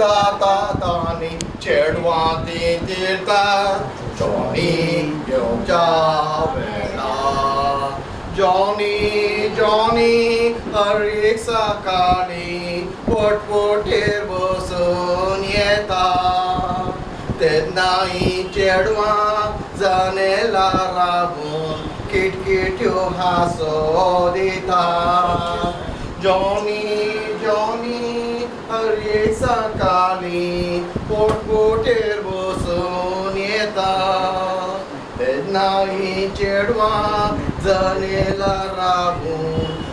Johnny, Johnny, Johnny, Arixakani, Portportebosonieta, Tednai, Chedwa, Zanella Rabun, Kit you Hasodita, Johnny, Johnny, Arixakani, Portportebosonieta. Nahi chedwa zanela rabu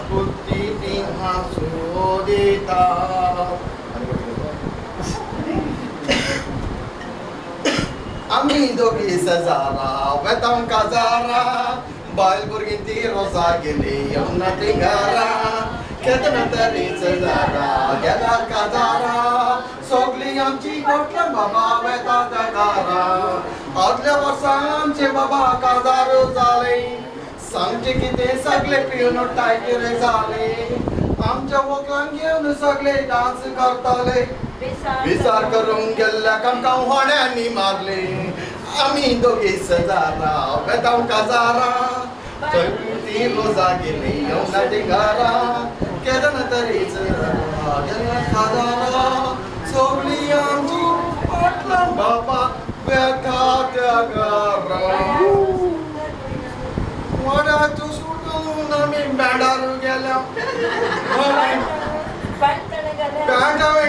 putti tinha sodita amido ki sazara vetam kazara balburgi ti rosagili yamna tingara ketna tari sazara gela kazara sogli amchi gotla baba veta dagara Adla varsam che baba kazaru zale, samche kite sagle piano tiger zale. Amcha voklangiya nu sagle dance kartale. Visar karum gella kam kam hone ni magle. Ami doge sazara, vetam kazara. Chaguti lozagili yona dingara. Kedan tari zara, gella kazara. Sogliyanju patlam baba. What